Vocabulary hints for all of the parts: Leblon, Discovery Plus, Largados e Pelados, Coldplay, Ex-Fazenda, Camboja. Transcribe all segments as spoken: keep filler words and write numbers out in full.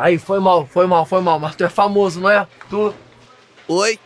Aí, foi mal, foi mal, foi mal, mas tu é famoso, não é? Tu... Oi?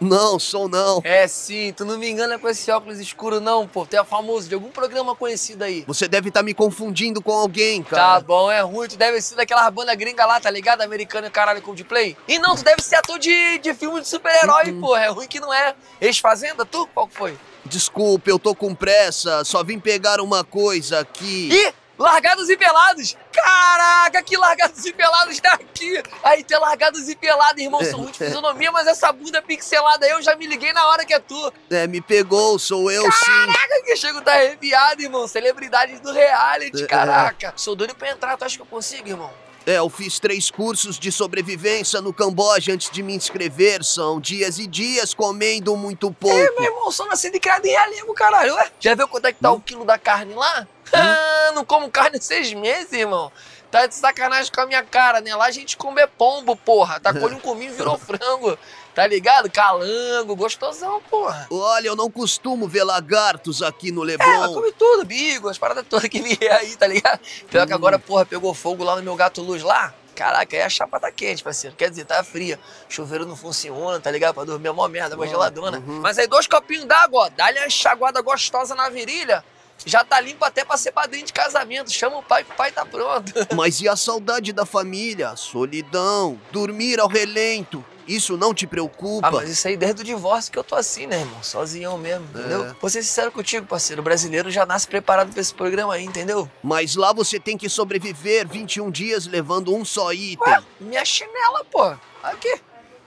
Não, sou não. É sim, tu não me engana com esse óculos escuro não, pô. Tu é famoso de algum programa conhecido aí. Você deve estar tá me confundindo com alguém, cara. Tá bom, é ruim. Tu deve ser daquela banda gringa lá, tá ligado? Americano, caralho, Coldplay. E não, tu deve ser ator de, de filme de super-herói, uhum. Pô. É ruim que não é. Ex-Fazenda, tu? Qual que foi? Desculpa, eu tô com pressa. Só vim pegar uma coisa aqui. Ih! Largados e Pelados? Caraca, que Largados e Pelados daqui! Aí tem Largados e Pelados, irmão, sou ruim de fisionomia, mas essa bunda pixelada aí eu já me liguei na hora que é tu. É, me pegou, sou eu caraca, sim. Caraca, que chego tá arrepiado, irmão, celebridade do reality, é. Caraca. Sou doido pra entrar, tu acha que eu consigo, irmão? É, eu fiz três cursos de sobrevivência no Camboja antes de me inscrever. São dias e dias comendo muito pouco. É, meu irmão, sou nascido e criado em Realengo, caralho. Ué? Já viu quanto é que tá hum? o quilo da carne lá? Hum? Não como carne há seis meses, irmão. Tá de sacanagem com a minha cara, né? Lá a gente come pombo, porra. Tá com um cominho virou frango. Tá ligado? Calango, gostosão, porra. Olha, eu não costumo ver lagartos aqui no Leblon. É, mas come tudo, bigo, as paradas todas que vier aí, tá ligado? Pior hum. que agora, porra, pegou fogo lá no meu gato luz lá. Caraca, aí a chapa tá quente, parceiro. Quer dizer, tá fria. Chuveiro não funciona, tá ligado? Pra dormir é mó merda, uma geladona. Uhum. Mas aí dois copinhos d'água, ó. Dá-lhe uma enxaguada gostosa na virilha. Já tá limpo até pra ser padrinho de casamento. Chama o pai que o pai tá pronto. Mas e a saudade da família? A solidão, dormir ao relento. Isso não te preocupa? Ah, mas isso aí desde o divórcio que eu tô assim, né, irmão? Sozinhão mesmo, entendeu? É. Vou ser sincero contigo, parceiro. O brasileiro já nasce preparado pra esse programa aí, entendeu? Mas lá você tem que sobreviver vinte e um dias levando um só item. Ué, minha chinela, pô. Aqui.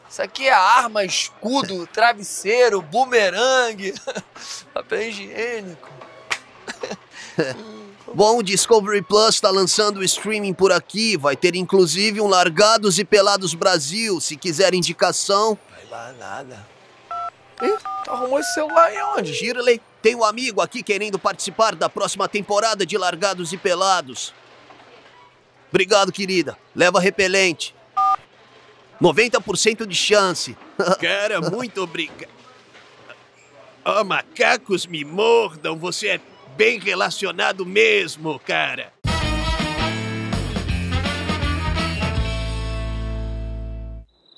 Isso aqui é arma, escudo, travesseiro, bumerangue, papel higiênico. Bom, o Discovery Plus está lançando o streaming por aqui. Vai ter inclusive um Largados e Pelados Brasil. Se quiser indicação. Vai lá nada. Ih, tu arrumou esse celular aí onde? Girley, tem um amigo aqui querendo participar da próxima temporada de Largados e Pelados. Obrigado, querida. Leva repelente. noventa por cento de chance. Cara, muito obrigado. Oh, macacos me mordam, você é bem relacionado mesmo, cara.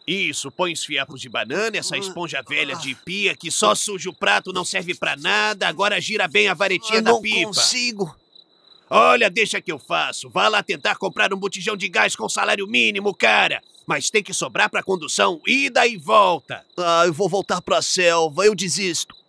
Isso, põe os fiapos de banana, essa esponja velha de pia que só suja o prato, não serve pra nada. Agora gira bem a varetinha da pipa. Não consigo. Olha, deixa que eu faço. Vá lá tentar comprar um botijão de gás com salário mínimo, cara. Mas tem que sobrar pra condução, ida e volta. Ah, eu vou voltar pra selva, eu desisto.